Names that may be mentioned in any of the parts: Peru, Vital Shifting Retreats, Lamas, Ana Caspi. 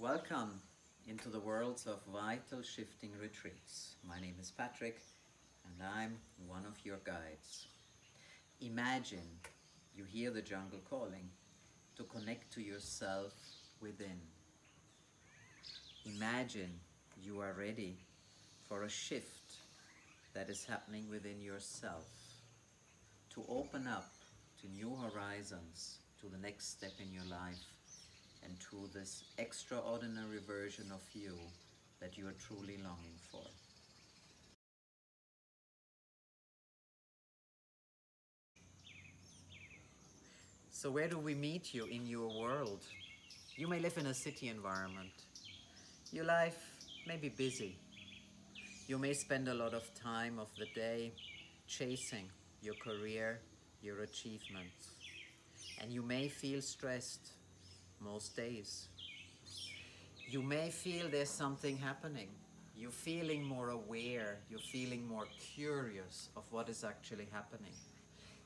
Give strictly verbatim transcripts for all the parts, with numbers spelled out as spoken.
Welcome into the worlds of Vital Shifting Retreats. My name is Patrick and I'm one of your guides. Imagine you hear the jungle calling to connect to yourself within. Imagine you are ready for a shift that is happening within yourself, to open up to new horizons, to the next step in your life, and to this extraordinary version of you that you are truly longing for. So where do we meet you in your world? You may live in a city environment. Your life may be busy. You may spend a lot of time of the day chasing your career, your achievements. And you may feel stressed most days. You may feel there's something happening. You're feeling more aware. You're feeling more curious of what is actually happening.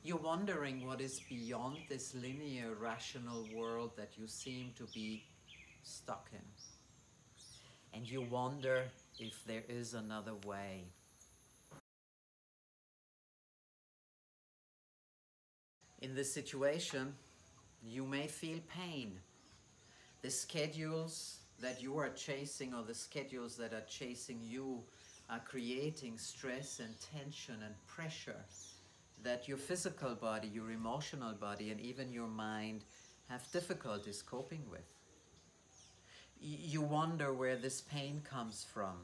You're wondering what is beyond this linear, rational world that you seem to be stuck in. And you wonder if there is another way. In this situation, you may feel pain. The schedules that you are chasing, or the schedules that are chasing you, are creating stress and tension and pressure that your physical body, your emotional body, and even your mind have difficulties coping with. You wonder where this pain comes from.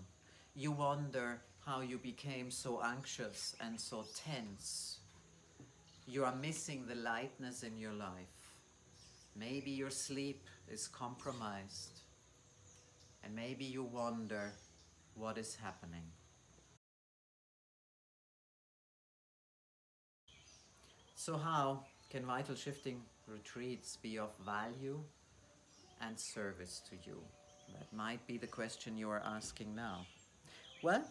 You wonder how you became so anxious and so tense. You are missing the lightness in your life. Maybe your sleep is compromised, and maybe you wonder what is happening. So how can Vital Shifting Retreats be of value and service to you? That might be the question you are asking now. Well,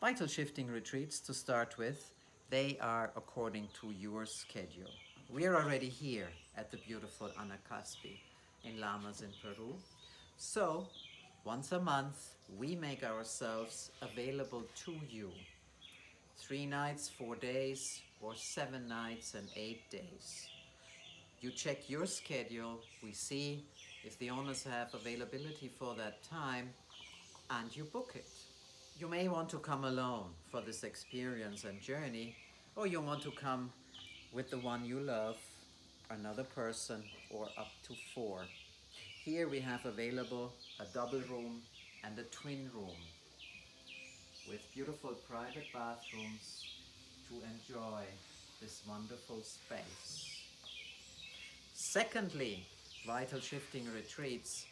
Vital Shifting Retreats, to start with, they are according to your schedule. We are already here at the beautiful Ana Caspi in Lamas in Peru. So, once a month, we make ourselves available to you. Three nights, four days, or seven nights and eight days. You check your schedule, we see if the owners have availability for that time, and you book it. You may want to come alone for this experience and journey, or you want to come with the one you love, another person, or up to four. Here we have available a double room and a twin room with beautiful private bathrooms to enjoy this wonderful space. Secondly, Vital Shifting Retreats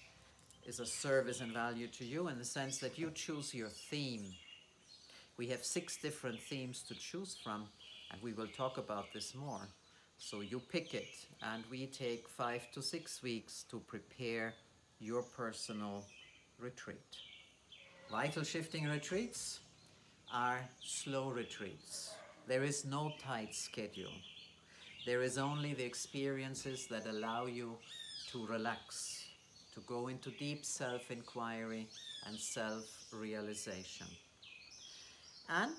is a service and value to you in the sense that you choose your theme. We have six different themes to choose from, and we will talk about this more. So you pick it, and we take five to six weeks to prepare your personal retreat. Vital Shifting Retreats are slow retreats. There is no tight schedule. There is only the experiences that allow you to relax, to go into deep self-inquiry and self-realization. And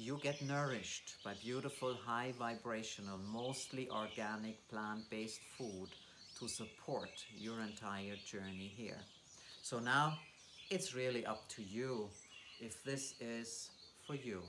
you get nourished by beautiful, high vibrational, mostly organic, plant-based food to support your entire journey here. So now it's really up to you if this is for you.